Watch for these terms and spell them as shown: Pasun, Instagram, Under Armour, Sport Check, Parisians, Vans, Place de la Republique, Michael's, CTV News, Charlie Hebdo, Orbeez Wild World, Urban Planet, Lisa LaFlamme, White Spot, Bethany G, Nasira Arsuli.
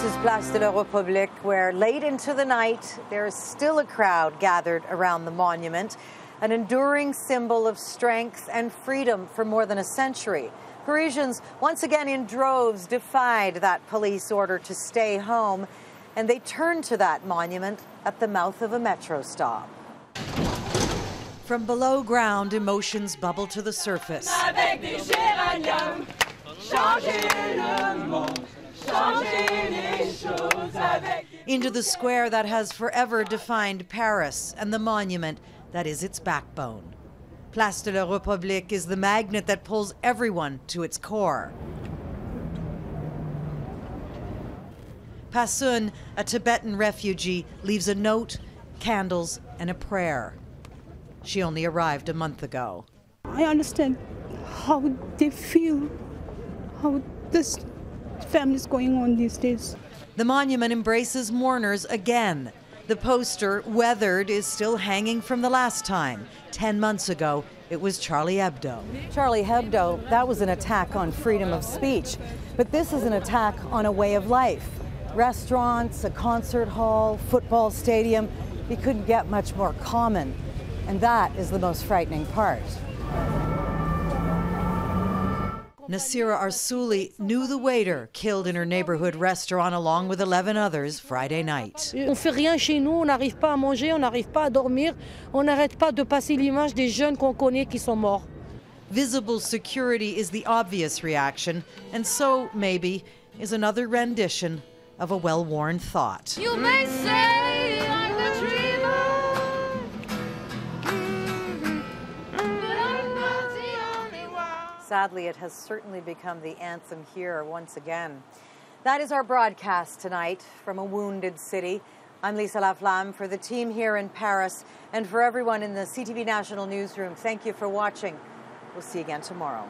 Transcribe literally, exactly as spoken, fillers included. This is Place de la Republique, where late into the night, there is still a crowd gathered around the monument, an enduring symbol of strength and freedom for more than a century. Parisians, once again in droves, defied that police order to stay home, and they turned to that monument at the mouth of a metro stop. From below ground, emotions bubble to the surface. Into the square that has forever defined Paris and the monument that is its backbone. Place de la République is the magnet that pulls everyone to its core. Pasun, a Tibetan refugee, leaves a note, candles, and a prayer. She only arrived a month ago. I understand how they feel, how this family's going on these days. The monument embraces mourners again. The poster, weathered, is still hanging from the last time. Ten months ago, it was Charlie Hebdo. Charlie Hebdo, that was an attack on freedom of speech. But this is an attack on a way of life. Restaurants, a concert hall, football stadium, it couldn't get much more common. And that is the most frightening part. Nasira Arsuli knew the waiter killed in her neighborhood restaurant along with eleven others Friday night. On fait rien chez nous, on n'arrive pas à manger, on n'arrive pas à dormir, on n'arrête pas de passer l'image des jeunes qu'on connaît qui sont morts. Visible security is the obvious reaction, and so maybe is another rendition of a well-worn thought. You may say I'm a dreamer, but I'm not the only one. Sadly, it has certainly become the anthem here once again. That is our broadcast tonight from a wounded city. I'm Lisa LaFlamme for the team here in Paris, and for everyone in the C T V National Newsroom, thank you for watching. We'll see you again tomorrow.